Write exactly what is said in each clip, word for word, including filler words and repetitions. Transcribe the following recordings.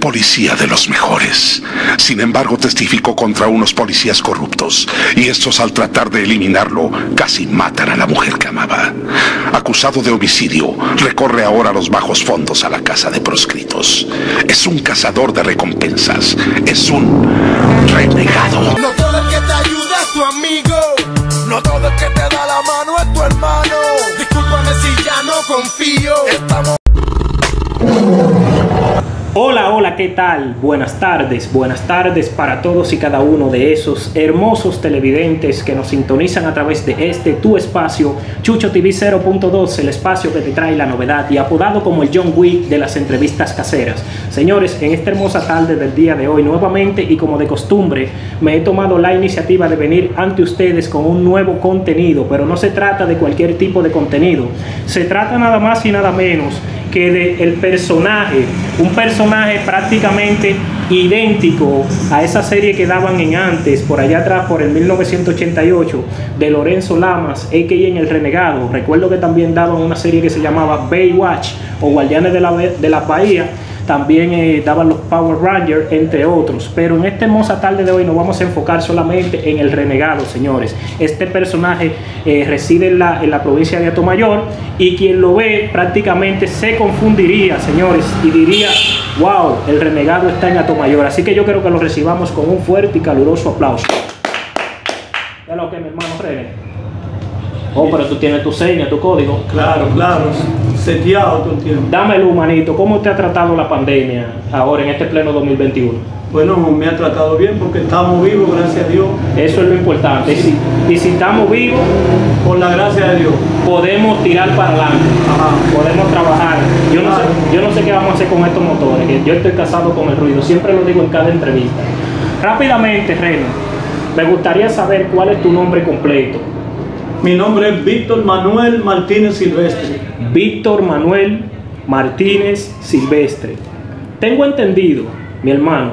policía de los mejores. Sin embargo, testificó contra unos policías corruptos, y estos, al tratar de eliminarlo, casi matan a la mujer que amaba. Acusado de homicidio, recorre ahora los bajos fondos a la casa de proscritos. Es un cazador de recompensas, es un renegado. No todo el que te ayuda es tu amigo, no todo el que te da la mano es tu hermano. Discúlpame si ya no confío, estamos... Hola, hola, ¿qué tal? Buenas tardes, buenas tardes para todos y cada uno de esos hermosos televidentes que nos sintonizan a través de este tu espacio, Chucho T V cero punto dos, el espacio que te trae la novedad y apodado como el John Wick de las entrevistas caseras. Señores, en esta hermosa tarde del día de hoy, nuevamente y como de costumbre, me he tomado la iniciativa de venir ante ustedes con un nuevo contenido, pero no se trata de cualquier tipo de contenido, se trata nada más y nada menos que del personaje, un personaje prácticamente idéntico a esa serie que daban en antes, por allá atrás, por el mil novecientos ochenta y ocho, de Lorenzo Lamas, a ka a El Renegado. Recuerdo que también daban una serie que se llamaba Baywatch o Guardianes de la, de la Bahía. También eh, daban los Power Rangers, entre otros. Pero en esta hermosa tarde de hoy nos vamos a enfocar solamente en el renegado, señores. Este personaje eh, reside en la, en la provincia de Hato Mayor, y quien lo ve prácticamente se confundiría, señores, y diría: wow, el renegado está en Hato Mayor. Así que yo creo que lo recibamos con un fuerte y caluroso aplauso. ¿Qué es lo que, mi hermano Rene? Oh, pero tú tienes tu seña, tu código. Claro, claro. Seteado todo el tiempo. Dámelo, humanito. ¿Cómo te ha tratado la pandemia ahora en este pleno dos mil veintiuno? Bueno, me ha tratado bien porque estamos vivos, gracias a Dios. Eso es lo importante. Sí. Y, si, y si estamos vivos, por la gracia de Dios, podemos tirar para adelante. Ajá. Podemos trabajar. Yo no, sé, yo no sé qué vamos a hacer con estos motores, que yo estoy casado con el ruido. Siempre lo digo en cada entrevista. Rápidamente, Reno, me gustaría saber cuál es tu nombre completo. Mi nombre es Víctor Manuel Martínez Silvestre. Víctor Manuel Martínez Silvestre. Tengo entendido, mi hermano,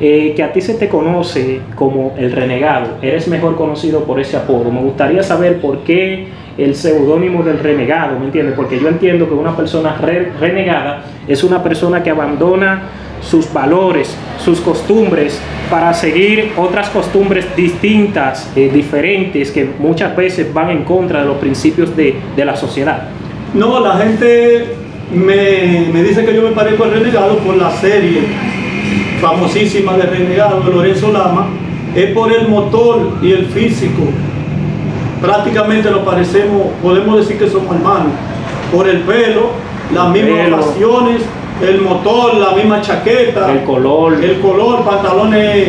eh, que a ti se te conoce como el renegado. Eres mejor conocido por ese apodo. Me gustaría saber por qué el seudónimo del renegado, ¿me entiendes? Porque yo entiendo que una persona re renegada es una persona que abandona sus valores, sus costumbres, para seguir otras costumbres distintas, eh, diferentes, que muchas veces van en contra de los principios de, de la sociedad. No, la gente me, me dice que yo me parezco al renegado por la serie famosísima de Renegado de Lorenzo Lamas. Es por el motor y el físico. Prácticamente nos parecemos, podemos decir que somos hermanos. Por el pelo, las mismas facciones, el motor, la misma chaqueta, el color, el color, pantalones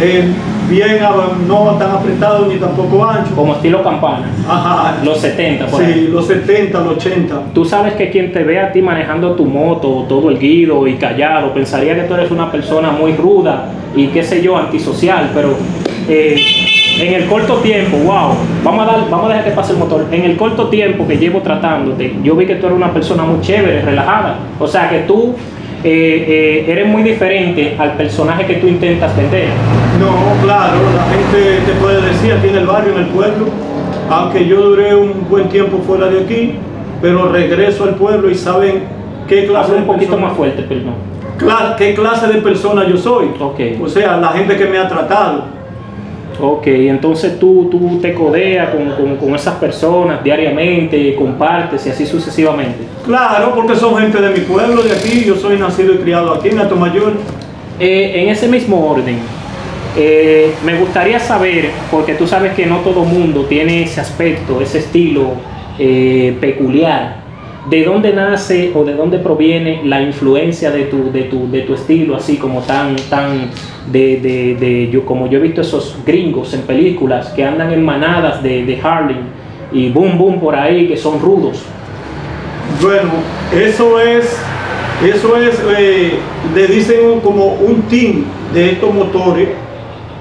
eh, bien, no tan apretados ni tampoco anchos. Como estilo campana. Ajá. Los setenta, por sí, ahí. Los setenta, los ochenta. Tú sabes que quien te ve a ti manejando tu moto, todo erguido y callado, pensaría que tú eres una persona muy ruda y qué sé yo, antisocial, pero... Eh, en el corto tiempo, wow, vamos a, dar, vamos a dejar que pase el motor. En el corto tiempo que llevo tratándote, yo vi que tú eres una persona muy chévere, relajada. O sea que tú eh, eh, eres muy diferente al personaje que tú intentas vender. No, claro, la gente te puede decir aquí en el barrio, en el pueblo, aunque yo duré un buen tiempo fuera de aquí, pero regreso al pueblo y saben qué clase de persona. Habla un poquito más fuerte, perdón. Claro, qué clase de persona yo soy. Okay. O sea, la gente que me ha tratado. Ok, entonces tú, tú te codeas con, con, con esas personas diariamente, compartes y así sucesivamente. Claro, porque son gente de mi pueblo, de aquí. Yo soy nacido y criado aquí en Hato Mayor. Eh, en ese mismo orden, eh, me gustaría saber, porque tú sabes que no todo mundo tiene ese aspecto, ese estilo eh, peculiar. ¿De dónde nace o de dónde proviene la influencia de tu, de tu, de tu estilo, así como tan, tan de, de, de yo, como yo he visto esos gringos en películas que andan en manadas de, de Harlem y boom boom por ahí, que son rudos? Bueno, eso es, eso es, eh, le dicen como un team de estos motores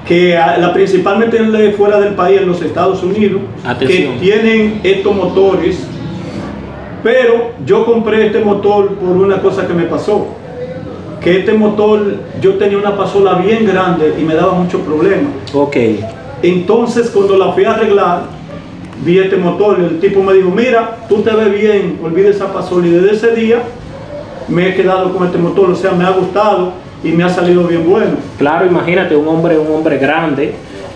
que la, principalmente fuera del país, en los Estados Unidos. Atención. Que tienen estos motores. Pero yo compré este motor por una cosa que me pasó, que este motor, yo tenía una pasola bien grande y me daba muchos problemas. Ok. Entonces cuando la fui a arreglar, vi este motor y el tipo me dijo: mira, tú te ves bien, olvida esa pasola. Y desde ese día me he quedado con este motor, o sea, me ha gustado y me ha salido bien bueno. Claro, imagínate, un hombre, un hombre grande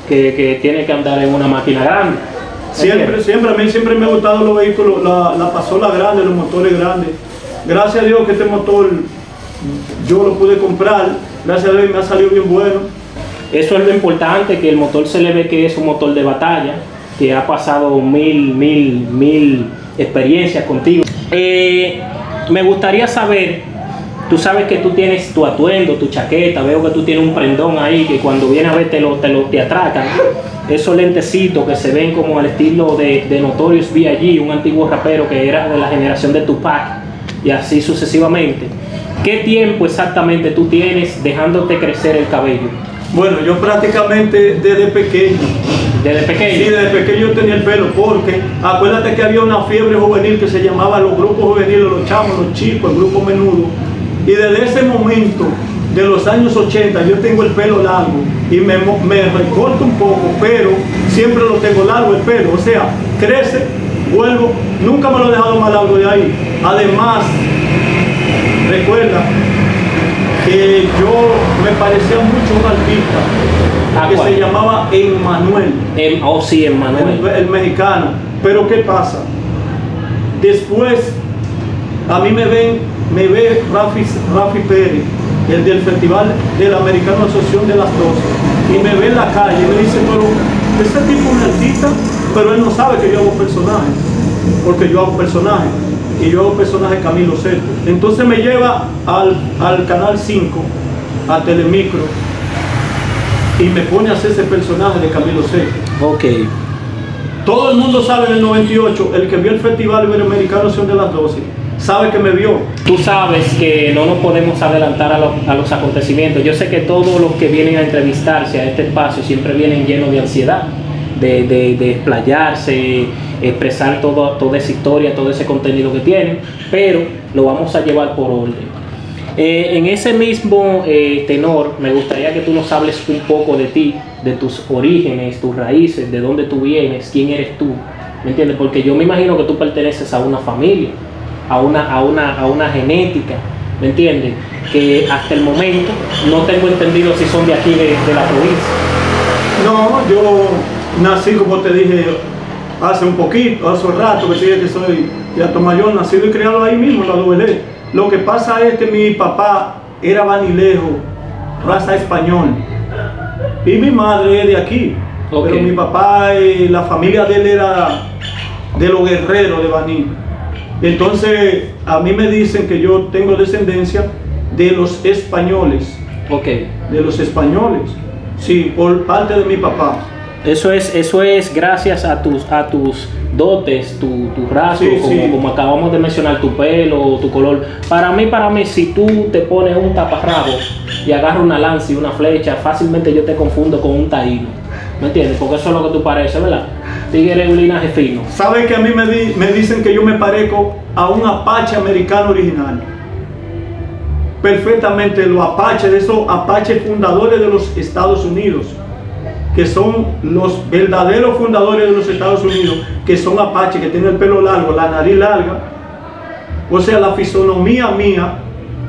que, que tiene que andar en una máquina grande. Siempre, siempre, a mí siempre me ha gustado los vehículos, la, la pasola grande, los motores grandes. Gracias a Dios que este motor yo lo pude comprar, gracias a Dios me ha salido bien bueno. Eso es lo importante, que el motor se le ve que es un motor de batalla, que ha pasado mil, mil, mil experiencias contigo. Eh, me gustaría saber, tú sabes que tú tienes tu atuendo, tu chaqueta, veo que tú tienes un prendón ahí, que cuando vienes a ver te, lo, te, lo, te atracan. Esos lentecitos que se ven como al estilo de, de Notorious B I G, un antiguo rapero que era de la generación de Tupac, y así sucesivamente. ¿Qué tiempo exactamente tú tienes dejándote crecer el cabello? Bueno, yo prácticamente desde pequeño. ¿Desde pequeño? Sí, desde pequeño yo tenía el pelo, porque acuérdate que había una fiebre juvenil que se llamaba los grupos juveniles, los chamos, los chicos, el grupo menudo. Y desde ese momento, de los años ochenta, yo tengo el pelo largo y me, me recorto un poco, pero siempre lo tengo largo el pelo, o sea, crece, vuelvo, nunca me lo he dejado más largo de ahí. Además, recuerda que yo me parecía mucho un artista ah, que ¿cuál? se llamaba Emmanuel. El, oh, sí, Emmanuel. El, el mexicano. Pero ¿qué pasa? Después, a mí me ven, me ve Rafi, Rafi Pérez, el del Festival del Americano Asociación de las doce, y me ve en la calle y me dice, pero ese tipo es un artista, pero él no sabe que yo hago personajes, porque yo hago personajes, y yo hago personajes Camilo Sesto. Entonces me lleva al, al Canal cinco, a Telemicro, y me pone a hacer ese personaje de Camilo Sesto. Ok. Todo el mundo sabe en el noventa y ocho, el que vio el Festival Iberoamericano Asociación de las doce, sabe que me vio. Tú sabes que no nos podemos adelantar a, lo, a los acontecimientos. Yo sé que todos los que vienen a entrevistarse a este espacio siempre vienen llenos de ansiedad, de, de, de explayarse, expresar todo, toda esa historia, todo ese contenido que tienen, pero lo vamos a llevar por orden. Eh, en ese mismo eh, tenor, me gustaría que tú nos hables un poco de ti, de tus orígenes, tus raíces, de dónde tú vienes, quién eres tú, ¿me entiendes? Porque yo me imagino que tú perteneces a una familia, a una, a una, a una genética, ¿me entiendes? Que hasta el momento no tengo entendido si son de aquí, de, de la provincia. No, yo nací, como te dije, hace un poquito, hace un rato que te dije que soy de Hato Mayor, nacido y criado ahí mismo, en la doble. Lo que pasa es que mi papá era vanilejo, raza español, y mi madre es de aquí, okay. Pero mi papá y la familia de él era de los guerreros de Baní. Entonces, a mí me dicen que yo tengo descendencia de los españoles. Ok. De los españoles. Sí, por parte de mi papá. Eso es, eso es gracias a tus, a tus dotes, tu, tu rasgo, sí, como, sí. como acabamos de mencionar, tu pelo, tu color. Para mí, para mí, si tú te pones un taparrabo y agarras una lanza y una flecha, fácilmente yo te confundo con un taíno. ¿Me entiendes? Porque eso es lo que tú pareces, ¿verdad? Tigre, un linaje fino. ¿Sabes que a mí me, di me dicen que yo me parezco a un apache americano original? Perfectamente, los apaches, de esos apaches fundadores de los Estados Unidos, que son los verdaderos fundadores de los Estados Unidos, que son apaches, que tienen el pelo largo, la nariz larga. O sea, la fisonomía mía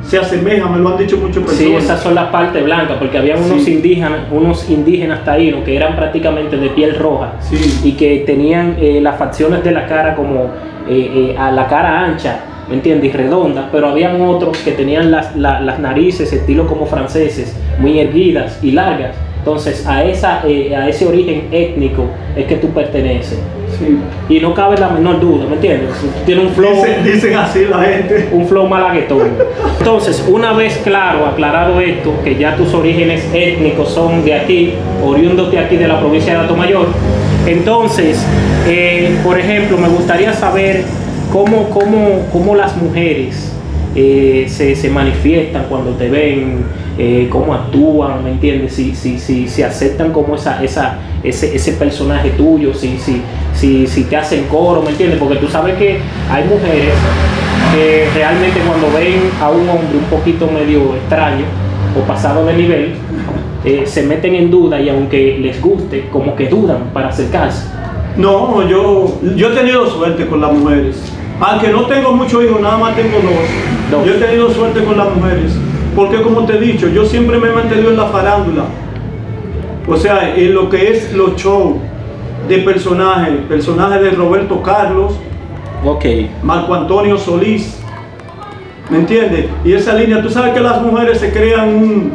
se asemeja, me lo han dicho muchas personas. Sí, esas son las partes blancas, porque había unos, sí, indígenas, unos indígenas taínos que eran prácticamente de piel roja, sí, y que tenían eh, las facciones de la cara como eh, eh, a la cara ancha, ¿me entiendes? Y redonda, pero habían otros que tenían las, la, las narices estilo como franceses, muy erguidas y largas. Entonces, a, esa, eh, a ese origen étnico es que tú perteneces. Sí. Y no cabe la menor duda, ¿me entiendes? Tiene un flow... Dicen, dicen así la gente. Un flow malaguetón. Entonces, una vez claro, aclarado esto, que ya tus orígenes étnicos son de aquí, oriundos de aquí, de la provincia de Hato Mayor, entonces, eh, por ejemplo, me gustaría saber cómo, cómo, cómo las mujeres eh, se, se manifiestan cuando te ven, Eh, cómo actúan, ¿me entiendes? Si, si, si, si aceptan como esa, esa, ese, ese personaje tuyo, si, si, si, si te hacen coro, ¿me entiendes? Porque tú sabes que hay mujeres que realmente cuando ven a un hombre un poquito medio extraño o pasado de nivel, eh, se meten en duda, y aunque les guste, como que dudan para acercarse. No, yo, yo he tenido suerte con las mujeres. Aunque no tengo muchos hijos, nada más tengo dos. No. Yo he tenido suerte con las mujeres, porque como te he dicho, yo siempre me he mantenido en la farándula. O sea, en lo que es los shows de personajes, personajes de Roberto Carlos, okay, Marco Antonio Solís, ¿me entiendes? Y esa línea, tú sabes que las mujeres se crean un,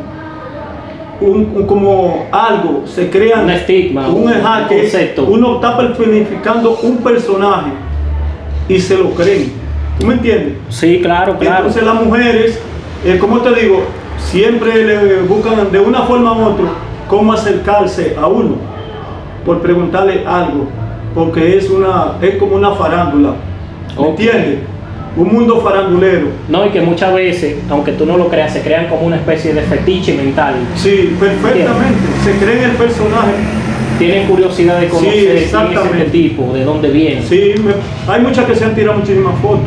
un, un como algo, se crean un estigma, un, un, un concepto. Uno está personificando un personaje y se lo creen, ¿tú me entiendes? Sí, claro, claro. Entonces las mujeres, eh, como te digo, siempre le buscan de una forma u otra cómo acercarse a uno, por preguntarle algo, porque es una, es como una farándula, ¿me okay. entiendes? Un mundo farandulero. No, y que muchas veces, aunque tú no lo creas, se crean como una especie de fetiche mental. Sí, perfectamente. Se creen el personaje. Tienen curiosidad de conocer sí, quién es el tipo, de dónde viene. Sí, me, hay muchas que se han tirado muchísimas fotos,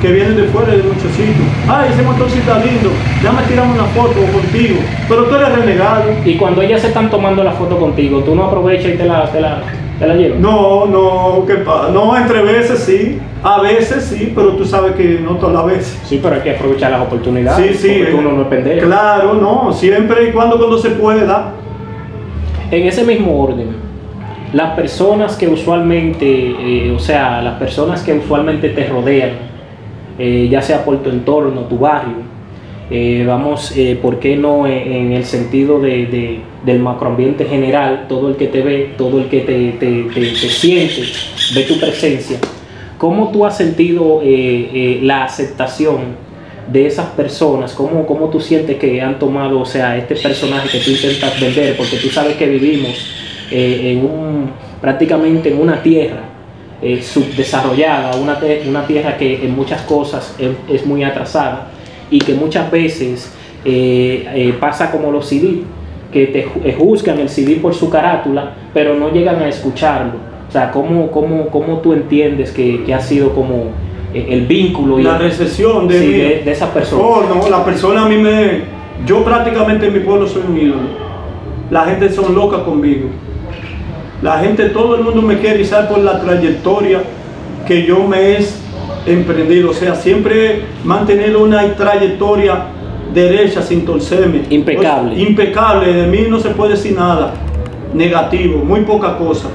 que vienen de fuera de muchos sitios. Ah, ese motorcito lindo, ya me tiramos una foto contigo, pero tú eres renegado. Y cuando ellas se están tomando la foto contigo, ¿tú no aprovechas y te la, te la, te la llevas? No, no, que pa no, entre veces sí, a veces sí, pero tú sabes que no todas las veces. Sí, pero hay que aprovechar las oportunidades, sí, sí, porque eh, uno no es pendejo. Claro, no, siempre y cuando, cuando se puede dar. En ese mismo orden, las personas que usualmente, eh, o sea, las personas que usualmente te rodean, Eh, ya sea por tu entorno, tu barrio, eh, vamos, eh, ¿por qué no en, en el sentido de, de, del macroambiente general, todo el que te ve, todo el que te, te, te, te siente, ve tu presencia? ¿Cómo tú has sentido eh, eh, la aceptación de esas personas? ¿Cómo, cómo tú sientes que han tomado, o sea, este personaje que tú intentas vender? Porque tú sabes que vivimos eh, en un, prácticamente en una tierra Eh, subdesarrollada, una, una tierra que en muchas cosas es, es muy atrasada y que muchas veces eh, eh, pasa como los C D, que te juzgan el C D por su carátula, pero no llegan a escucharlo. O sea, ¿cómo, cómo, cómo tú entiendes que, que ha sido como eh, el vínculo y la recepción de, sí, mi... de, de esa persona? Oh, no, la persona a mí me... Yo prácticamente en mi pueblo soy un ídolo. La gente son locas conmigo. La gente, todo el mundo me quiere izar por la trayectoria que yo me he emprendido. O sea, siempre mantener una trayectoria derecha sin torcerme. Impecable. Entonces, impecable. De mí no se puede decir nada negativo, muy poca cosa.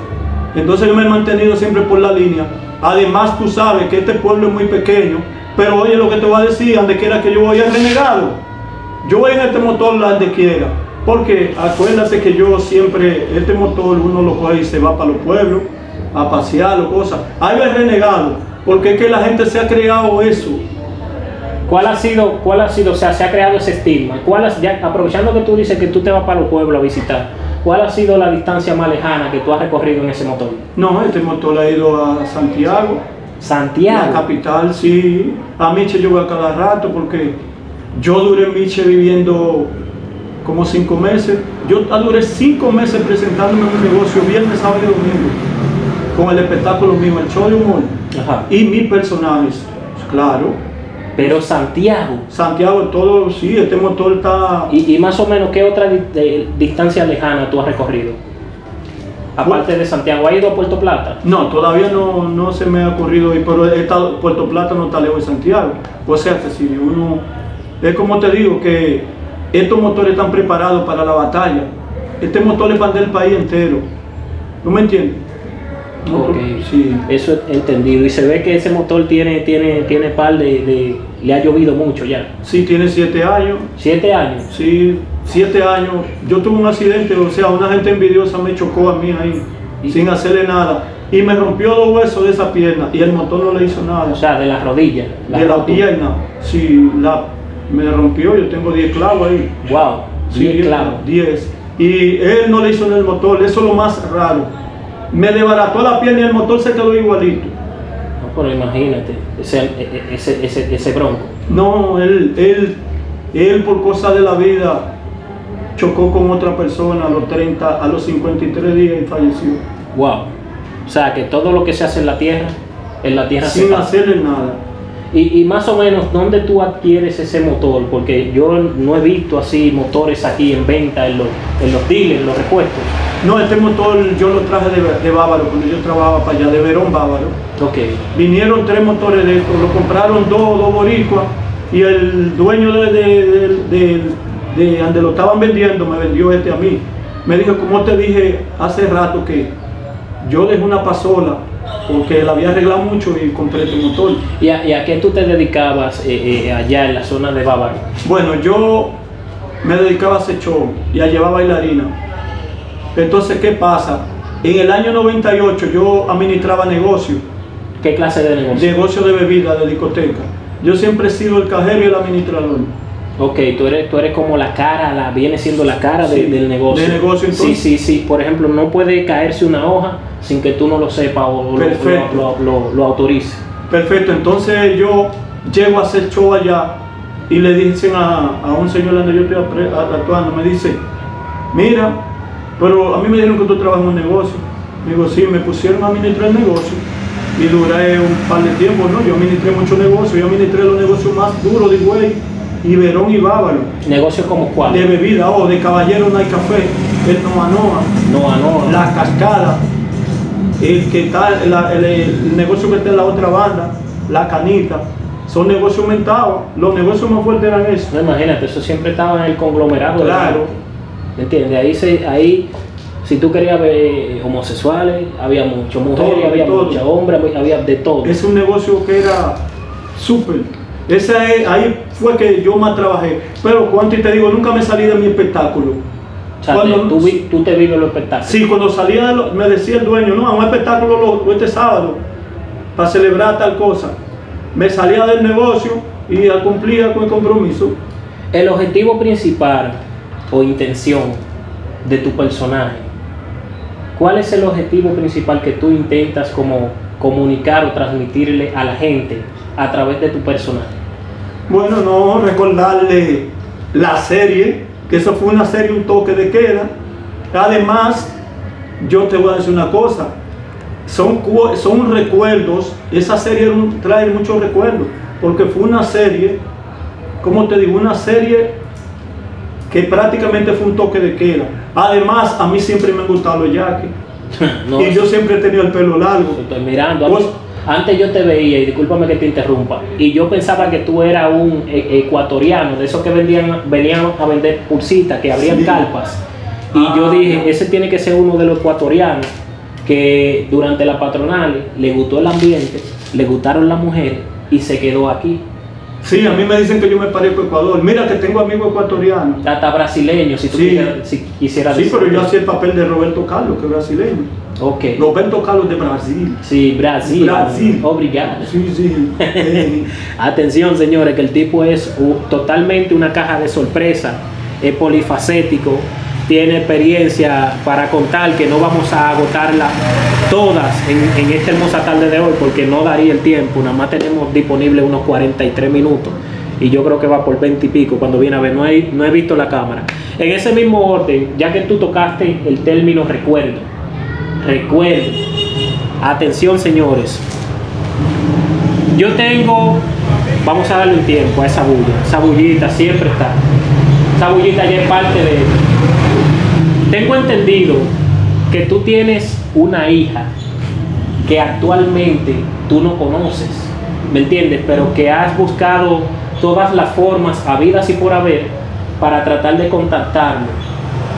Entonces yo me he mantenido siempre por la línea. Además, tú sabes que este pueblo es muy pequeño, pero oye lo que te voy a decir, donde quiera que yo voy es renegado. Yo voy en este motor donde quiera. Porque acuérdate que yo siempre, este motor uno lo coge y se va para los pueblos a pasear o cosas. Ahí es renegado, porque es que la gente se ha creado eso. ¿Cuál ha sido, cuál ha sido, o sea, se ha creado ese estigma? ¿Cuál has, ya, aprovechando que tú dices que tú te vas para los pueblos a visitar, ¿cuál ha sido la distancia más lejana que tú has recorrido en ese motor? No, este motor ha ido a Santiago. ¿Santiago? La capital, sí. A Miche yo voy a cada rato porque yo duré en Miche viviendo como cinco meses. Yo duré cinco meses presentándome un negocio viernes, sábado y domingo con el espectáculo mío, el show de humor. Ajá. Y mis personajes, claro. Pero Santiago. Santiago, todo, sí, este motor está... ¿Y, y más o menos qué otra di de, distancia lejana tú has recorrido? Aparte Pu de Santiago, ¿has ido a Puerto Plata? No, todavía no, no se me ha ocurrido ir, pero he estado, Puerto Plata no está lejos de Santiago. O sea, que si uno... Es como te digo que... Estos motores están preparados para la batalla. Este motor es para el país entero. ¿No me entiendes? Okay. Sí. Eso es entendido. Y se ve que ese motor tiene, tiene, tiene par de, de... Le ha llovido mucho ya. Sí, tiene siete años. ¿Siete años? Sí, siete años. Yo tuve un accidente, o sea, una gente envidiosa me chocó a mí ahí, ¿y? Sin hacerle nada. Y me rompió dos huesos de esa pierna y el motor no le hizo nada. O sea, de las rodillas. De la pierna, sí, la... Me rompió, yo tengo diez clavos ahí. Wow, diez clavos. diez. Y él no le hizo en el motor, eso es lo más raro. Me desbarató la pierna y el motor se quedó igualito. No, pero imagínate, ese, ese, ese, ese bronco. No, él, él, él por cosas de la vida chocó con otra persona a los treinta, a los cincuenta y tres días y falleció. Wow, o sea que todo lo que se hace en la tierra, en la tierra sin hacerle nada. Y, y más o menos, ¿dónde tú adquieres ese motor? Porque yo no he visto así motores aquí en venta, en los, en los dealers, en los repuestos. No, este motor yo lo traje de, de Bávaro, cuando yo trabajaba para allá, de Verón Bávaro. Ok. Vinieron tres motores de estos, lo compraron dos, dos boricuas, y el dueño de, de, de, de, de donde lo estaban vendiendo me vendió este a mí. Me dijo, como te dije hace rato, que yo dejé una pasola porque la había arreglado mucho y compré este motor. ¿Y a, y a qué tú te dedicabas eh, eh, allá en la zona de Bávaro? Bueno, yo me dedicaba a hacer show y a llevar bailarina. Entonces, ¿qué pasa? En el año noventa y ocho yo administraba negocios. ¿Qué clase de negocio? Negocio de bebida, de discoteca. Yo siempre he sido el cajero y el administrador. Ok, tú eres, tú eres como la cara, la, viene siendo la cara de, sí, del negocio. De negocio, entonces. Sí, sí, sí. Por ejemplo, no puede caerse una hoja sin que tú no lo sepas o lo, lo, lo, lo autorices. Perfecto. Entonces yo llego a hacer show allá y le dicen a, a un señor donde yo estoy actuando, me dice, mira, pero a mí me dijeron que tú trabajas en un negocio. Digo, sí, me pusieron a administrar el negocio. Y duré un par de tiempo, ¿no? Yo administré muchos negocios, yo administré los negocios más duros de Güey, Iberón y Bávaro. ¿Negocios como cuál? De bebida, o oh, de Caballero Night Café, el Noanoa, Noa, Noa. La Cascada, el que está, la, el, el negocio que está en la otra banda, La Canita. Son negocios aumentados, los negocios más fuertes eran esos. No, imagínate, eso siempre estaba en el conglomerado. Claro. ¿Me entiendes? Ahí se, ahí... Si tú querías ver homosexuales, había mucho mujeres, todo, había muchos hombres, había de todo. Es un negocio que era súper. Ahí fue que yo más trabajé. Pero cuánto y te digo, nunca me salí de mi espectáculo. O sea, cuando, tú, vi, tú te vives los espectáculos. Sí, cuando salía de lo, me decía el dueño, no, a un espectáculo lo, este sábado, para celebrar tal cosa. Me salía del negocio y cumplía con el compromiso. El objetivo principal o intención de tu personaje, ¿cuál es el objetivo principal que tú intentas como comunicar o transmitirle a la gente a través de tu personaje? Bueno, no, recordarle la serie, que eso fue una serie, un toque de queda. Además, yo te voy a decir una cosa, son, son recuerdos, esa serie trae muchos recuerdos, porque fue una serie, como te digo, una serie que prácticamente fue un toque de queda. Además, a mí siempre me han gustado los yaques. No, y yo siempre he tenido el pelo largo. Estoy mirando. Pues, antes yo te veía, y discúlpame que te interrumpa, y yo pensaba que tú eras un eh, ecuatoriano, de esos que vendían, venían a vender pulsitas, que abrían sí. calpas. Y ah, yo dije, ese tiene que ser uno de los ecuatorianos que durante la patronal le gustó el ambiente, le gustaron las mujeres y se quedó aquí. Sí, a mí me dicen que yo me parezco a Ecuador. Mira que tengo amigos ecuatorianos. Hasta brasileño, si tú sí. quisieras, si quisieras sí, decir. Sí, pero yo hacía el papel de Roberto Carlos, que es brasileño. Ok. Roberto Carlos de Brasil. Sí, Brasil. Brasil. Obrigado. Sí, sí. Eh. Atención, señores, que el tipo es uh, totalmente una caja de sorpresa. Es polifacético. Tiene experiencia para contar, que no vamos a agotarla todas en, en esta hermosa tarde de hoy porque no daría el tiempo, nada más tenemos disponible unos cuarenta y tres minutos y yo creo que va por veinte y pico cuando viene a ver, no he, no he visto la cámara. En ese mismo orden, ya que tú tocaste el término recuerdo, recuerdo, atención señores, yo tengo, vamos a darle un tiempo a esa bulla, esa bullita siempre está, esa bullita ya es parte de esto. Tengo entendido que tú tienes una hija que actualmente tú no conoces, ¿me entiendes? Pero que has buscado todas las formas habidas y por haber para tratar de contactarlo.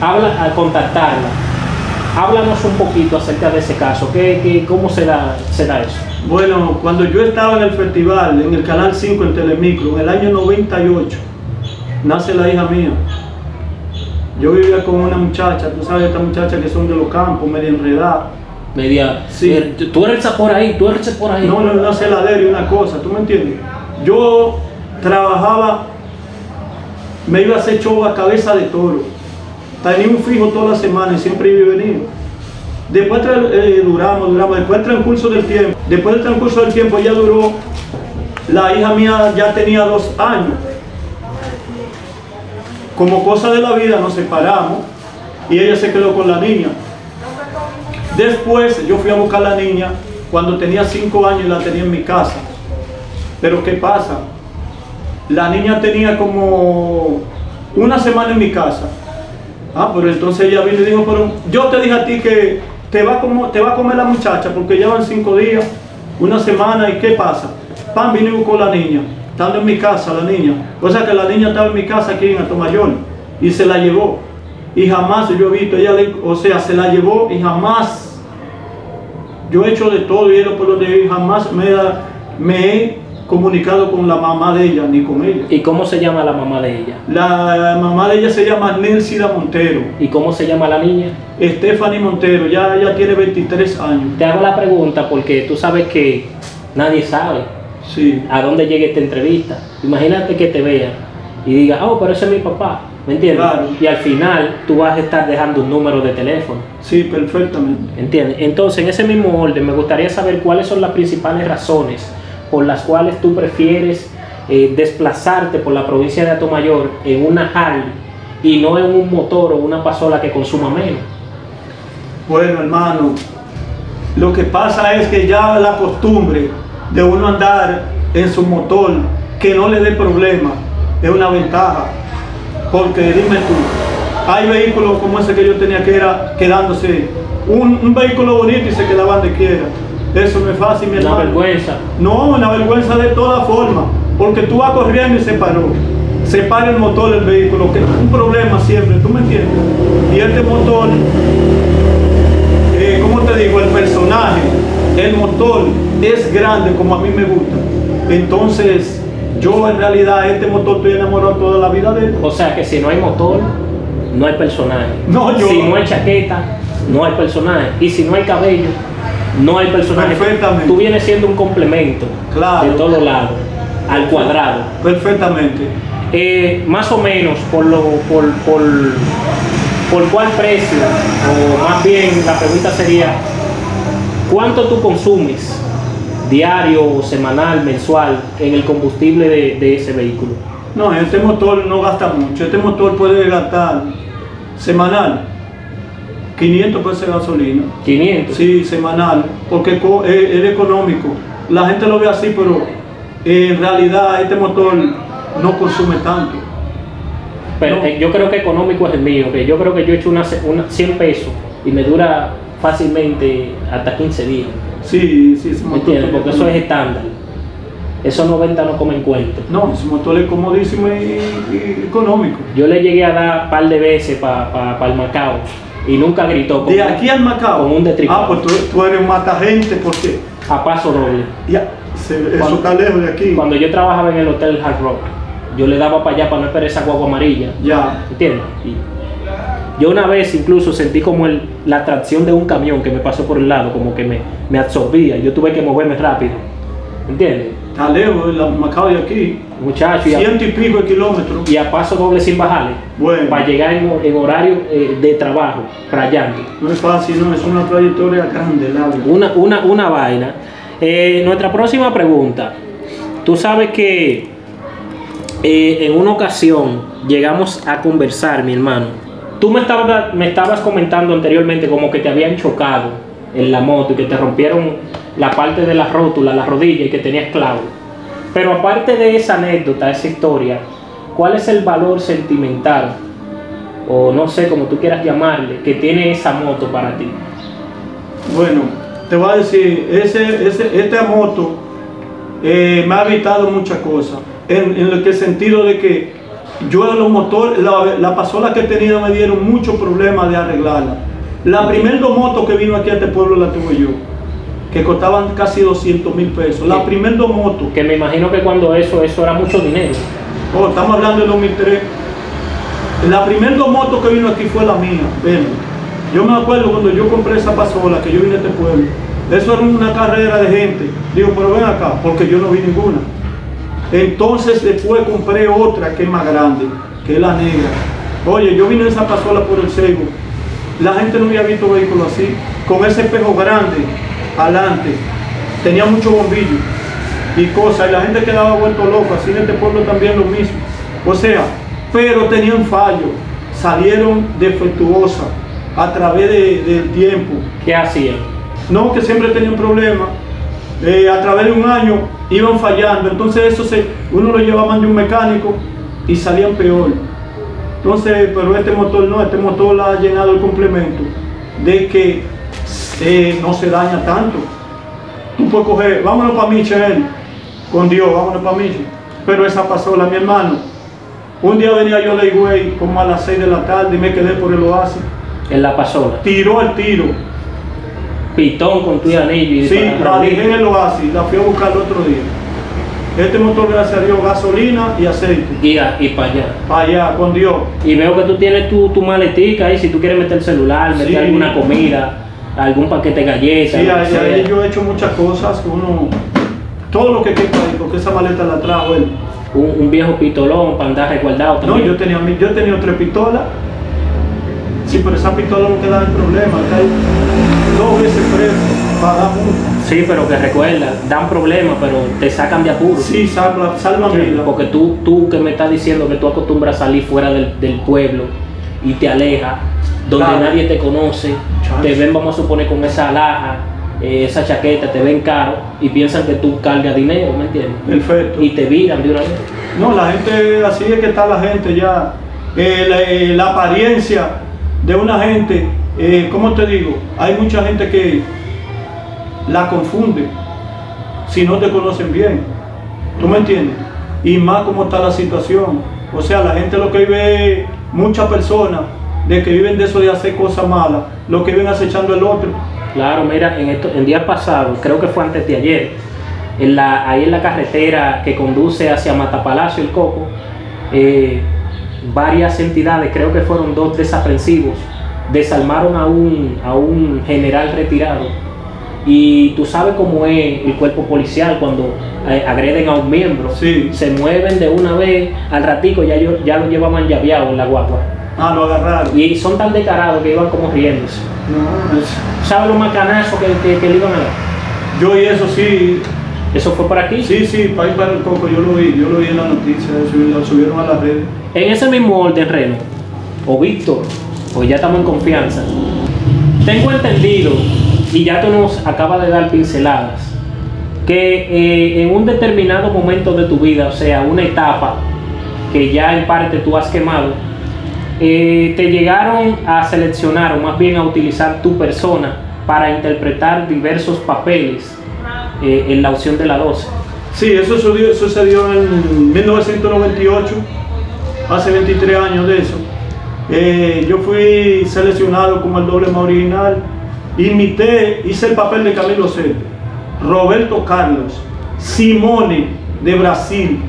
Habla al contactarla. Háblanos un poquito acerca de ese caso. ¿Qué, qué, cómo se da, se da eso? Bueno, cuando yo estaba en el festival, en el Canal cinco, en Telemicro, en el año noventa y ocho, nace la hija mía. Yo vivía con una muchacha, tú sabes, estas muchachas que son de los campos, media enredada. Media. Sí. Tú eres por ahí, tú eres por ahí. No, no, una celadera y una cosa, ¿tú me entiendes? Yo trabajaba, me iba a hacer show a cabeza de toro. Tenía un fijo toda la semana y siempre iba y venía. Después eh, duramos, duramos, después del transcurso del tiempo. Después del transcurso del tiempo ella duró, la hija mía ya tenía dos años. Como cosa de la vida nos separamos y ella se quedó con la niña. Después yo fui a buscar a la niña cuando tenía cinco años y la tenía en mi casa. Pero ¿qué pasa? La niña tenía como una semana en mi casa. Ah, pero entonces ella vino y dijo, pero yo te dije a ti que te va a comer, te va a comer la muchacha porque ya van cinco días, una semana y ¿qué pasa? Pan, vino y buscó a la niña. estando en mi casa la niña, cosa que la niña estaba en mi casa aquí en Hato Mayor y se la llevó, y jamás yo he visto, ella le, o sea, se la llevó y jamás, yo he hecho de todo y he ido por donde vivo, jamás me, me he comunicado con la mamá de ella, ni con ella. ¿Y cómo se llama la mamá de ella? La mamá de ella se llama Nelsida Montero. ¿Y cómo se llama la niña? Estefany Montero, ya ella tiene veintitrés años. Te hago la pregunta porque tú sabes que nadie sabe sí. a dónde llegue esta entrevista. Imagínate que te vean y diga, oh, pero ese es mi papá. ¿Me entiendes? Claro. Y al final tú vas a estar dejando un número de teléfono. Sí, perfectamente. ¿Entiendes? Entonces, en ese mismo orden, me gustaría saber cuáles son las principales razones por las cuales tú prefieres eh, desplazarte por la provincia de Hato Mayor en una Harley y no en un motor o una pasola que consuma menos. Bueno, hermano, lo que pasa es que ya la costumbre de uno andar en su motor que no le dé problema es una ventaja. Porque dime tú, hay vehículos como ese que yo tenía que era quedándose, un, un vehículo bonito y se quedaba donde quiera. Eso no es fácil, mi hermano. Una vergüenza. No, una vergüenza de todas formas, porque tú vas corriendo y se paró. Se para el motor del vehículo, que es un problema siempre, ¿tú me entiendes? Y este motor, eh, ¿cómo te digo? El personaje, el motor es grande como a mí me gusta. Entonces, yo en realidad este motor estoy enamorado toda la vida de él. O sea que si no hay motor, no hay personaje. No, yo. Si no hay chaqueta, no hay personaje. Y si no hay cabello, no hay personaje. Perfectamente. Tú vienes siendo un complemento, claro, de todos lados, al cuadrado. Perfectamente. Eh, más o menos, por lo, por, por, por cuál precio, o más bien la pregunta sería, ¿cuánto tú consumes diario, semanal, mensual en el combustible de, de ese vehículo? No, este motor no gasta mucho. Este motor puede gastar semanal quinientos pesos de gasolina. ¿quinientos? Sí, semanal, porque es, es económico. La gente lo ve así, pero eh, en realidad este motor no consume tanto. Pero no. eh, yo creo que económico es el mío, que yo creo que yo he hecho una, una cien pesos y me dura fácilmente hasta quince días. Sí, sí, ese motor. ¿Me porque eso es estándar? Esos noventa no comen cuento. No, ese motor es comodísimo y, y económico. Yo le llegué a dar un par de veces para pa, pa el Macao. Y nunca gritó. ¿De aquí al Macao? Con un destripador. Ah, pues tú, tú eres un matagente, porque a paso doble. Ya, se, cuando, eso está lejos de aquí. Cuando yo trabajaba en el Hotel Hard Rock, yo le daba para allá para no esperar esa guagua amarilla. Ya. ¿Entiendes? Y yo una vez incluso sentí como el, la tracción de un camión que me pasó por el lado, como que me, me absorbía. Yo tuve que moverme rápido. ¿Entiendes? Está lejos el Macao de aquí. Muchacho, y ciento y pico de kilómetros. Y a paso doble sin bajarle. Bueno. Para llegar en, en horario eh, de trabajo, rayando. No es fácil, no, es una trayectoria grande, larga. Una, una, una vaina. Eh, nuestra próxima pregunta. Tú sabes que eh, en una ocasión llegamos a conversar, mi hermano. Tú me estabas, me estabas comentando anteriormente como que te habían chocado en la moto y que te rompieron la parte de la rótula, la rodilla, y que tenías clavo. Pero aparte de esa anécdota, esa historia, ¿cuál es el valor sentimental, o no sé, como tú quieras llamarle, que tiene esa moto para ti? Bueno, te voy a decir, ese, ese, esta moto eh, me ha evitado muchas cosas, en, en el que sentido de que yo los motores, la, la pasola que he tenido me dieron muchos problemas de arreglarla. La primera dos motos que vino aquí a este pueblo la tuve yo, que costaban casi doscientos mil pesos. La primera dos motos. Que me imagino que cuando eso, eso era mucho dinero. Oh, estamos hablando de dos mil tres. La primera dos motos que vino aquí fue la mía. Ven. Yo me acuerdo cuando yo compré esa pasola, que yo vine a este pueblo. Eso era una carrera de gente. Digo, pero ven acá, porque yo no vi ninguna. Entonces después compré otra que es más grande, que es la negra. Oye, yo vine a esa pasola por el Seibo. La gente no había visto vehículos así, con ese espejo grande adelante, tenía mucho bombillo y cosas, y la gente quedaba vuelto loco, así en este pueblo también lo mismo, o sea, pero tenían fallos, salieron defectuosas a través de, del tiempo. ¿Qué hacían? No, que siempre tenían problemas, eh, a través de un año iban fallando, entonces eso se, uno lo llevaban de un mecánico y salían peor. Entonces, pero este motor no, este motor la ha llenado el complemento de que Eh, no se daña tanto. Tú puedes coger, vámonos para Michel, con Dios, vámonos para Michel. pero esa pasó la mi hermano. Un día venía yo de Higüey como a las seis de la tarde y me quedé por el oasis. En la pasola. Tiró el tiro. Pitón con tu anillo. Sí, la dejé en el oasis, la fui a buscar el otro día. Este motor, gracias a Dios, gasolina y aceite. Ya, y para allá. Para allá, con Dios. Y veo que tú tienes tu, tu maletica ahí, si tú quieres meter el celular, meter sí. alguna comida, algún paquete de galletas. Sí, ahí, ahí yo he hecho muchas cosas, uno, todo lo que quepa ahí, porque esa maleta la trajo él. Un, un viejo pistolón para andar resguardado también. No, yo tenía, yo he tenido tres pistolas. Sí, pero esa pistola no queda en problema, ¿okay? Dos veces preso para dar multa. Sí, pero que recuerda, dan problemas, pero te sacan de apuro. Sí, salva, salvan vidas. Sí, porque tú, tú que me estás diciendo que tú acostumbras a salir fuera del, del pueblo y te alejas, donde claro. nadie te conoce, Chance. te ven, vamos a suponer, con esa alhaja, eh, esa chaqueta, te ven caro y piensan que tú cargas dinero, ¿me entiendes? Perfecto. Y te viran de una vez. No, la gente, así es que está la gente ya. Eh, la, eh, la apariencia de una gente, eh, ¿cómo te digo? Hay mucha gente que la confunde si no te conocen bien, ¿tú me entiendes? Y más como está la situación, o sea, la gente lo que vive, muchas personas de que viven de eso de hacer cosas malas, lo que viven acechando el otro. Claro, mira, en esto, el día pasado, creo que fue antes de ayer, en la, ahí en la carretera que conduce hacia Matapalacio, El Coco, eh, varias entidades, creo que fueron dos desaprensivos, desarmaron a un, a un general retirado. Y tú sabes cómo es el cuerpo policial cuando eh, agreden a un miembro, sí. se mueven de una vez, al ratico ya, yo, ya lo llevaban llaveado en la guagua. Ah, lo agarraron. Y son tan descarados que iban como riéndose. No, no sé. ¿Sabes los macanazos que, que, que le iban a dar? Yo y eso sí. ¿Eso fue para aquí? Sí, sí, para ir para El Coco, yo lo vi, yo lo vi en la noticia, lo subieron a las redes. En ese mismo orden, Reno, o Víctor, o ya estamos en confianza, tengo entendido, y ya tú nos acabas de dar pinceladas, que eh, en un determinado momento de tu vida, o sea, una etapa que ya en parte tú has quemado, eh, te llegaron a seleccionar, o más bien a utilizar tu persona para interpretar diversos papeles eh, en la opción de la doce. Sí, eso sucedió, sucedió en mil novecientos noventa y ocho. Hace veintitrés años de eso, eh, yo fui seleccionado como el doble más original, imité, hice el papel de Camilo Sesto, Roberto Carlos, Simone de Brasil.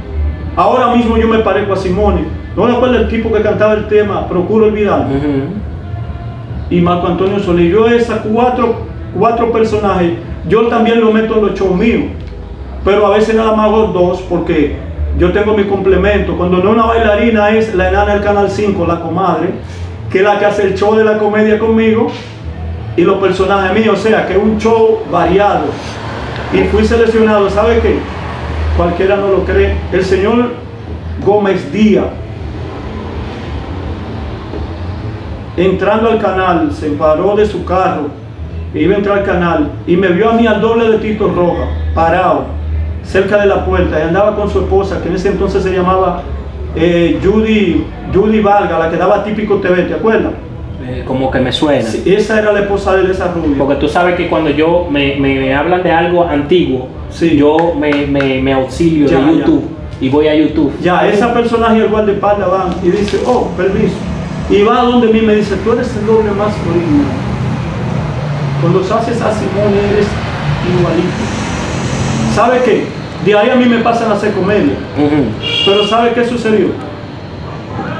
Ahora mismo yo me parezco a Simone, no recuerdo el tipo que cantaba el tema, procuro olvidarme. Uh-huh. Y Marco Antonio Solís, yo esas cuatro, cuatro personajes, yo también lo meto en los shows míos, pero a veces nada más hago dos porque... yo tengo mi complemento. Cuando no es una bailarina, es la enana del Canal cinco, la comadre, que es la que hace el show de la comedia conmigo y los personajes míos, o sea, que es un show variado. Y fui seleccionado, ¿sabe qué? Cualquiera no lo cree. El señor Gómez Díaz, entrando al canal, se paró de su carro, iba a entrar al canal y me vio a mí al doble de Tito Rojas, parado cerca de la puerta, y andaba con su esposa que en ese entonces se llamaba eh, Judy, Judy Valga, la que daba Típico T V, ¿te acuerdas? Eh, como que me suena. Sí, esa era la esposa de esa rubia. Porque tú sabes que cuando yo me, me, me hablan de algo antiguo, sí. yo me, me, me auxilio ya, de YouTube ya. y voy a YouTube. Ya, esa personaje y el guardaespaldas van y dice, oh, permiso. Y va a donde mí me dice, tú eres el doble más original. Cuando haces a Simón eres igualito. ¿Sabe qué? De ahí a mí me pasan a hacer comedia. Uh-huh. Pero ¿sabe qué sucedió?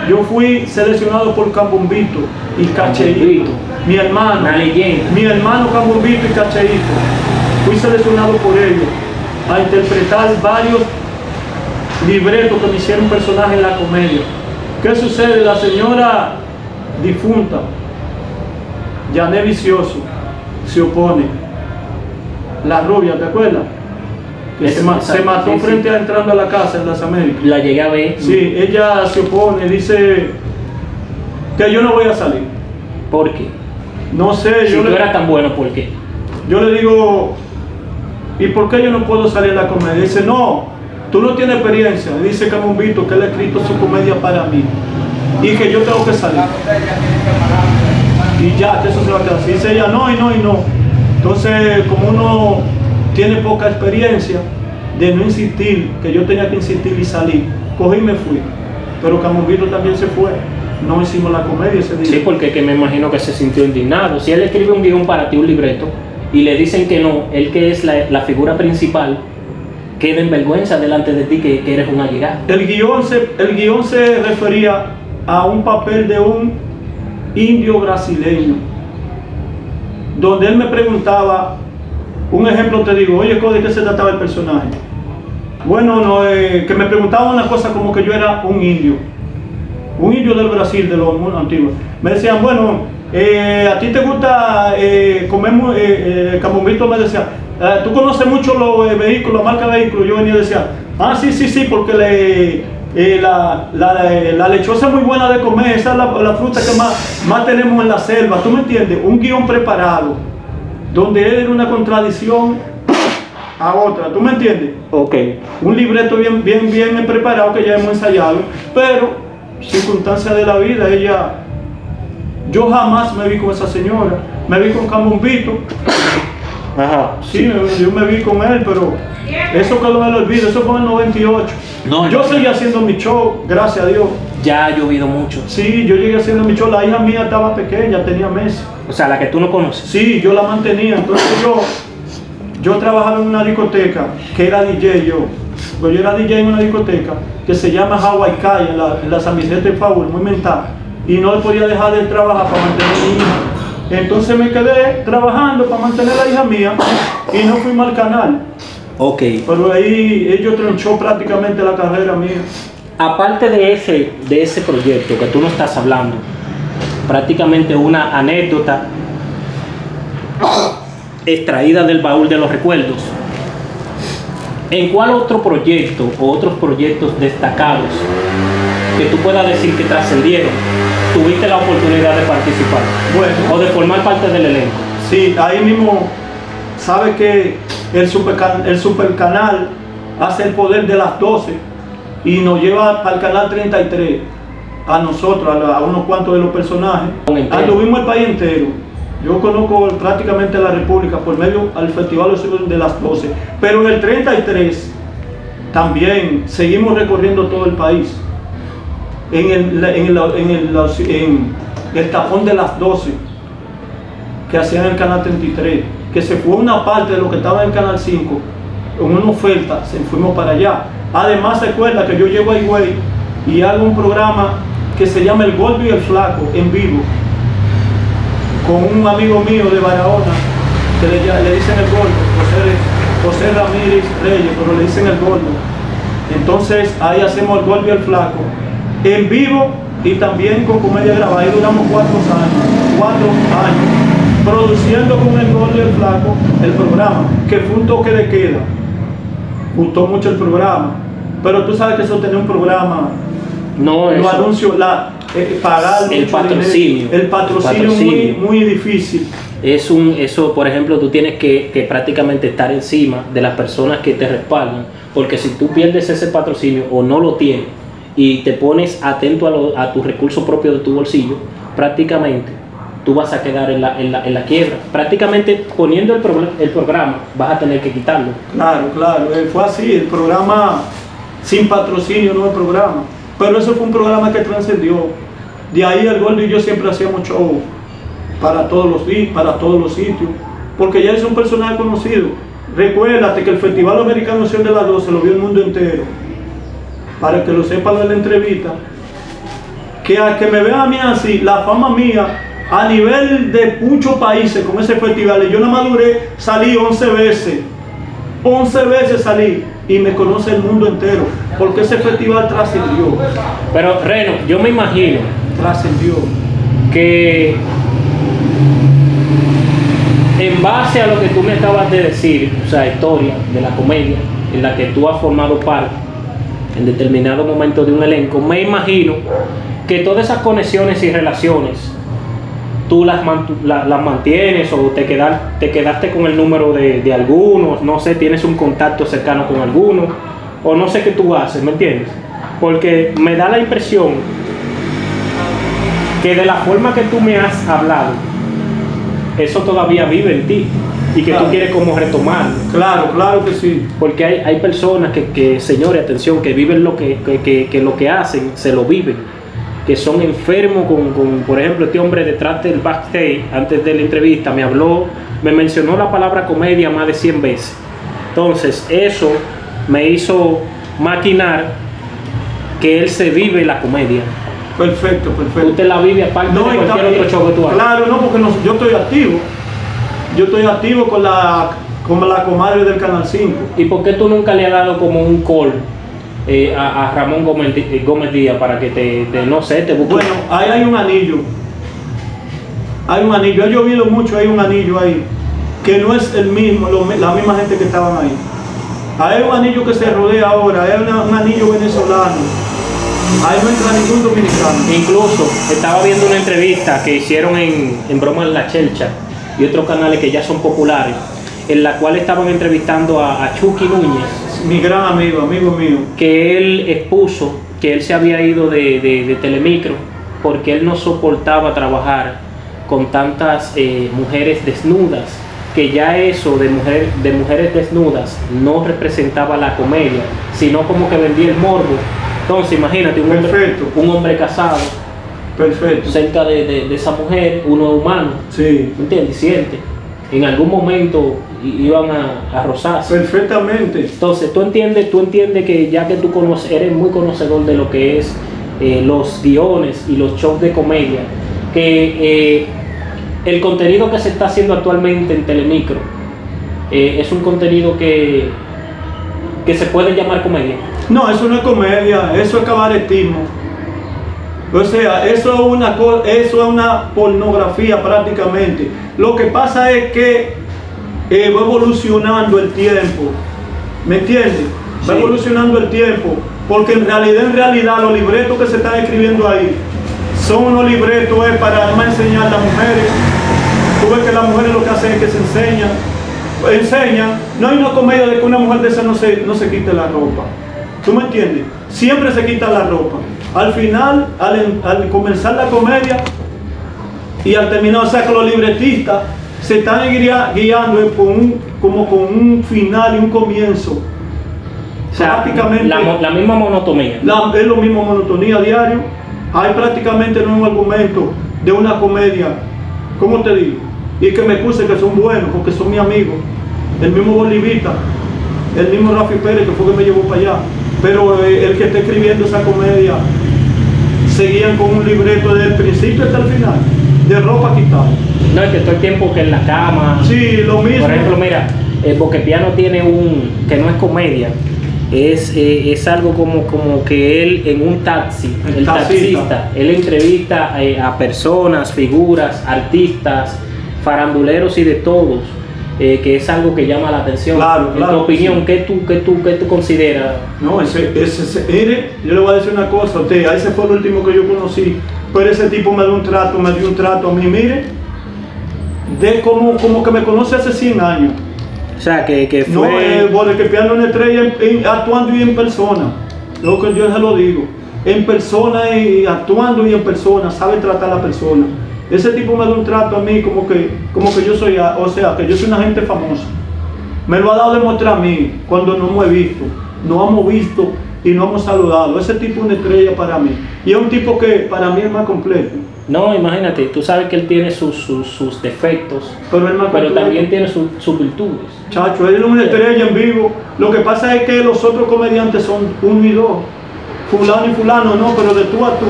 Yo fui seleccionado por Cambumbito y Cacherito. Mi hermano. Una leyenda. Mi hermano Cambumbito y Cacherito. Fui seleccionado por ellos a interpretar varios libretos que me hicieron personajes en la comedia. ¿Qué sucede? La señora difunta, Yané Vicioso, se opone. La rubia, ¿te acuerdas? Se, ma se mató sí, frente sí. a entrando a la casa en las Américas. La llegué a ver. Sí, ella se opone, dice que yo no voy a salir. ¿Por qué? No sé. Si yo tú le... eras tan bueno, ¿por qué? Yo le digo, ¿y por qué yo no puedo salir a la comedia? Dice, no, tú no tienes experiencia. Dice Cambumbito que él ha escrito su comedia para mí y que yo tengo que salir. Y ya, que eso se va a quedar. Dice ella, no, y no, y no. Entonces, como uno tiene poca experiencia, de no insistir, que yo tenía que insistir y salir, cogí y me fui. Pero Cambumbito también se fue, no hicimos la comedia ese día. Sí, porque que me imagino que se sintió indignado. Si él escribe un guión para ti, un libreto, y le dicen que no, él que es la, la figura principal, queda en vergüenza delante de ti que, que eres un allegado. El guión se, el guión se refería a un papel de un indio brasileño, donde él me preguntaba, un ejemplo te digo, oye, ¿de qué se trataba el personaje? Bueno, no, eh, que me preguntaba una cosa como que yo era un indio, un indio del Brasil, de los antiguos. Me decían, bueno, eh, ¿a ti te gusta eh, comer? Eh, eh, Cambumbito me decía, ¿tú conoces mucho los eh, vehículos, la marca de vehículos? Yo venía y decía, ah, sí, sí, sí, porque le... Eh, la, la, la, la lechosa es muy buena de comer, esa es la, la fruta que más, más tenemos en la selva, ¿tú me entiendes? Un guión preparado, donde era una contradicción a otra, ¿tú me entiendes? Ok. Un libreto bien, bien, bien preparado que ya hemos ensayado, pero circunstancias de la vida, ella... Yo jamás me vi con esa señora, me vi con Cambumbito. Ajá. Sí, sí, yo me vi con él, pero eso que no me lo olvido, eso fue en el noventa y ocho. No, yo no, seguí no. haciendo mi show, gracias a Dios. Ya ha llovido mucho. Sí, yo llegué haciendo mi show, la hija mía estaba pequeña, tenía meses. O sea, la que tú no conoces. Sí, yo la mantenía, entonces yo, yo trabajaba en una discoteca, que era D J yo. Pero yo era D J en una discoteca que se llama Hawaii Kai, en la, en la San Vicente de Paul, muy mental. Y no le podía dejar de trabajar para mantener a mi hija. Entonces me quedé trabajando para mantener a la hija mía y no fui mal al canal. Ok. Pero ahí ellos tronchó prácticamente la carrera mía. Aparte de ese, de ese proyecto que tú no estás hablando, prácticamente una anécdota extraída del baúl de los recuerdos. ¿En cuál otro proyecto o otros proyectos destacados que tú puedas decir que trascendieron tuviste la oportunidad de participar, bueno, o de formar parte del elenco? Sí, ahí mismo, sabes que el supercan el supercanal hace el poder de las doce y nos lleva al canal treinta y tres, a nosotros, a, la, a unos cuantos de los personajes. Anduvimos el país entero. Yo conozco prácticamente la República por medio al Festival de las doce, pero en el treinta y tres también seguimos recorriendo todo el país. En el, en, el, en, el, en el tapón de las doce que hacían el canal treinta y tres, que se fue una parte de lo que estaba en el canal cinco, en una oferta, se fuimos para allá. Además, recuerda que yo llego a Higüey y hago un programa que se llama El Gordo y el Flaco en vivo, con un amigo mío de Barahona, que le, le dicen El Gordo, José, José Ramírez Reyes, pero le dicen El Gordo. Entonces ahí hacemos El Gordo y el Flaco en vivo y también con comedia grabada, y duramos cuatro años, cuatro años, produciendo con El Gordo y el Flaco el programa, que fue un toque de queda. Gustó mucho el programa, pero tú sabes que eso tenía un programa, no, los anuncios, la, eh, pagar el patrocinio, dinero, el patrocinio, el patrocinio. Muy, muy difícil. Es un, eso, por ejemplo, tú tienes que, que prácticamente estar encima de las personas que te respaldan, porque si tú pierdes ese patrocinio o no lo tienes, y te pones atento a, lo, a tus recursos propios de tu bolsillo, prácticamente tú vas a quedar en la, en la, en la quiebra. Prácticamente poniendo el, pro, el programa vas a tener que quitarlo. Claro, claro, fue así, el programa sin patrocinio no es programa, pero eso fue un programa que trascendió. De ahí El Gordo y yo siempre hacíamos show para todos los días, para todos los sitios, porque ya es un personaje conocido. Recuérdate que el Festival Americano Cien de las doce lo vio el mundo entero. Para que lo sepan de la entrevista, que a que me vean a mí así, la fama mía, a nivel de muchos países con ese festival, yo nada más duré, salí once veces, once veces salí, y me conoce el mundo entero, porque ese festival trascendió. Pero Reno, yo me imagino, trascendió, que en base a lo que tú me acabas de decir, o sea, historia de la comedia, en la que tú has formado parte, en determinado momento de un elenco, me imagino que todas esas conexiones y relaciones tú las, la, las mantienes, o te, quedas, te quedaste con el número de, de algunos, no sé, tienes un contacto cercano con algunos, o no sé qué tú haces, ¿me entiendes? Porque me da la impresión que de la forma que tú me has hablado, eso todavía vive en ti y que claro. tú quieres como retomar. Claro, claro que sí. Porque hay, hay personas que, que, señores, atención, que viven lo que, que, que, que lo que hacen, se lo viven. Que son enfermos con, con, por ejemplo, este hombre detrás del backstage, antes de la entrevista, me habló, me mencionó la palabra comedia más de cien veces. Entonces, eso me hizo maquinar que él se vive la comedia. Perfecto, perfecto. Usted la vive aparte no, de cualquier otro show que tú hagas. Claro, no, porque no, yo estoy activo. Yo estoy activo con la, con la comadre del Canal cinco. ¿Y por qué tú nunca le has dado como un call eh, a, a Ramón Gómez, Gómez Díaz para que te, te, no sé, te busque? Bueno, ahí hay un anillo. Hay un anillo. Yo vi lo mucho, hay un anillo ahí. Que no es el mismo, lo, la misma gente que estaban ahí. Hay un anillo que se rodea ahora, hay una, un anillo venezolano, ahí no entra ningún dominicano. Incluso estaba viendo una entrevista que hicieron en, en Broma en la Chelcha y otros canales que ya son populares, en la cual estaban entrevistando a, a Chucky Núñez. Mi gran amigo, amigo mío. Que él expuso que él se había ido de, de, de Telemicro porque él no soportaba trabajar con tantas eh, mujeres desnudas. Que ya eso de, mujer, de mujeres desnudas no representaba la comedia, sino como que vendía el morbo. Entonces imagínate, un, hombre, un hombre casado, perfecto, cerca de, de, de esa mujer, uno humano, sí. ¿Entiendes? Siente, en algún momento iban a, a rozarse. Perfectamente. Entonces tú entiendes, tú entiendes que ya que tú conoces, eres muy conocedor de lo que es eh, los guiones y los shows de comedia, que... Eh, el contenido que se está haciendo actualmente en Telemicro eh, es un contenido que, que se puede llamar comedia. No, eso no es comedia, eso es cabaretismo. O sea, eso es una, eso es una pornografía prácticamente. Lo que pasa es que eh, va evolucionando el tiempo, ¿me entiendes? Va sí. evolucionando el tiempo, porque en realidad, en realidad los libretos que se están escribiendo ahí son unos libretos eh, para además enseñar a las mujeres. Tú ves que las mujeres lo que hacen es que se enseñan. Enseñan. No hay una comedia de que una mujer de esa no se, no se quite la ropa. ¿Tú me entiendes? Siempre se quita la ropa. Al final, al, al comenzar la comedia y al terminar, o sea que los libretistas se están guia, guiando eh, con un, como con un final y un comienzo. O sea, prácticamente, la, la misma monotonía. La, es lo mismo monotonía diario. Hay prácticamente un argumento de una comedia, ¿cómo te digo? Y que me excusen que son buenos, porque son mis amigos. El mismo Bolivita, el mismo Rafi Pérez, que fue que me llevó para allá. Pero eh, el que está escribiendo esa comedia, seguían con un libreto desde el principio hasta el final, de ropa quitada. No, es que todo el tiempo que en la cama. Sí, lo mismo. Por ejemplo, mira, el Boquepiano tiene un, que no es comedia. Es, eh, es algo como, como que él en un taxi, el, el taxista. taxista, él entrevista eh, a personas, figuras, artistas, faranduleros y de todos, eh, que es algo que llama la atención. Claro, en claro, tu opinión, sí. ¿qué, tú, qué, tú, ¿qué tú consideras? No, ese, ese, ese, mire, yo le voy a decir una cosa a usted, ese fue el último que yo conocí, pero ese tipo me dio un trato, me dio un trato a mí, mire, de como, como que me conoce hace cien años. O sea, que, que fue... No, eh, Boquepiano una estrella en, en, actuando y en persona. Lo que yo se lo digo. En persona y actuando y en persona. Sabe tratar a la persona. Ese tipo me da un trato a mí como que, como que yo soy... O sea, que yo soy una gente famosa. Me lo ha dado a demostrar a mí cuando no me he visto. No hemos visto y no hemos saludado. Ese tipo es una estrella para mí. Y es un tipo que para mí es más completo. No, imagínate. Tú sabes que él tiene sus, sus, sus defectos. Pero, él más pero también tiene sus, sus virtudes. Chacho, él es una estrella en vivo. Lo que pasa es que los otros comediantes son uno y dos. Fulano y fulano, no, pero de tú a tú.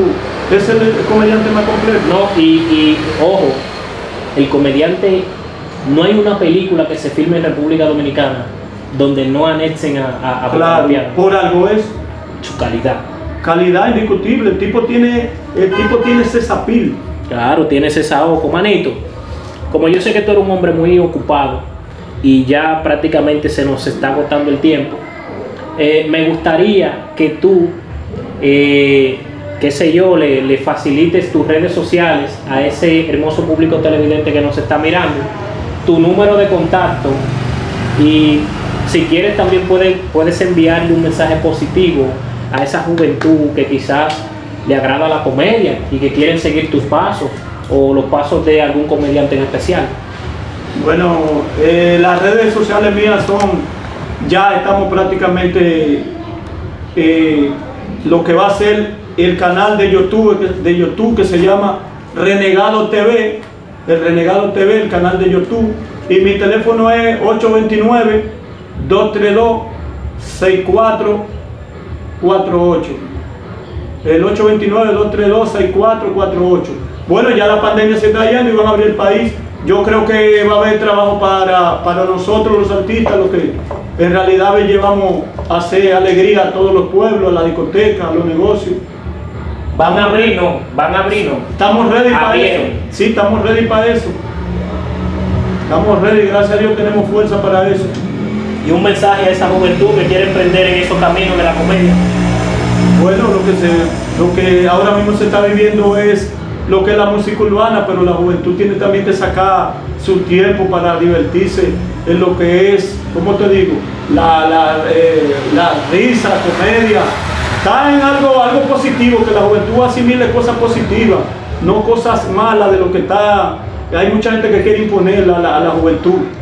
Es el comediante más completo. No, y, y ojo, el comediante, no hay una película que se filme en República Dominicana donde no anexen a, a, a claro, por algo es su calidad. Calidad indiscutible. El tipo tiene, el tipo tiene ese sapil. Claro, tiene ese saoco. Manito, como yo sé que tú eres un hombre muy ocupado, y ya prácticamente se nos está agotando el tiempo. Eh, me gustaría que tú, eh, qué sé yo, le, le facilites tus redes sociales a ese hermoso público televidente que nos está mirando, tu número de contacto y si quieres también puedes, puedes enviarle un mensaje positivo a esa juventud que quizás le agrada la comedia y que quieren seguir tus pasos o los pasos de algún comediante en especial. Bueno, eh, las redes sociales mías son... Ya estamos prácticamente eh, lo que va a ser el canal de YouTube, de YouTube que se llama Renegado T V, el Renegado T V, el canal de YouTube. Y mi teléfono es ocho dos nueve, dos tres dos, seis cuatro cuatro ocho. El ocho dos nueve, dos tres dos, seis cuatro cuatro ocho. Bueno, ya la pandemia se está yendo y van a abrir el país. Yo creo que va a haber trabajo para, para nosotros los artistas, los que en realidad llevamos a hacer alegría a todos los pueblos, a la discoteca, a los negocios. Van a abrirnos, van a abrirnos. Estamos ready para eso. Sí, estamos ready para eso. Estamos ready, gracias a Dios tenemos fuerza para eso. Y un mensaje a esa juventud que quiere emprender en esos caminos de la comedia. Bueno, lo que, se, lo que ahora mismo se está viviendo es lo que es la música urbana, pero la juventud tiene también que sacar su tiempo para divertirse en lo que es, ¿cómo te digo? La, la, eh, la risa, la comedia. Está en algo, algo positivo, que la juventud asimile cosas positivas, no cosas malas de lo que está. Hay mucha gente que quiere imponer a la, a la juventud.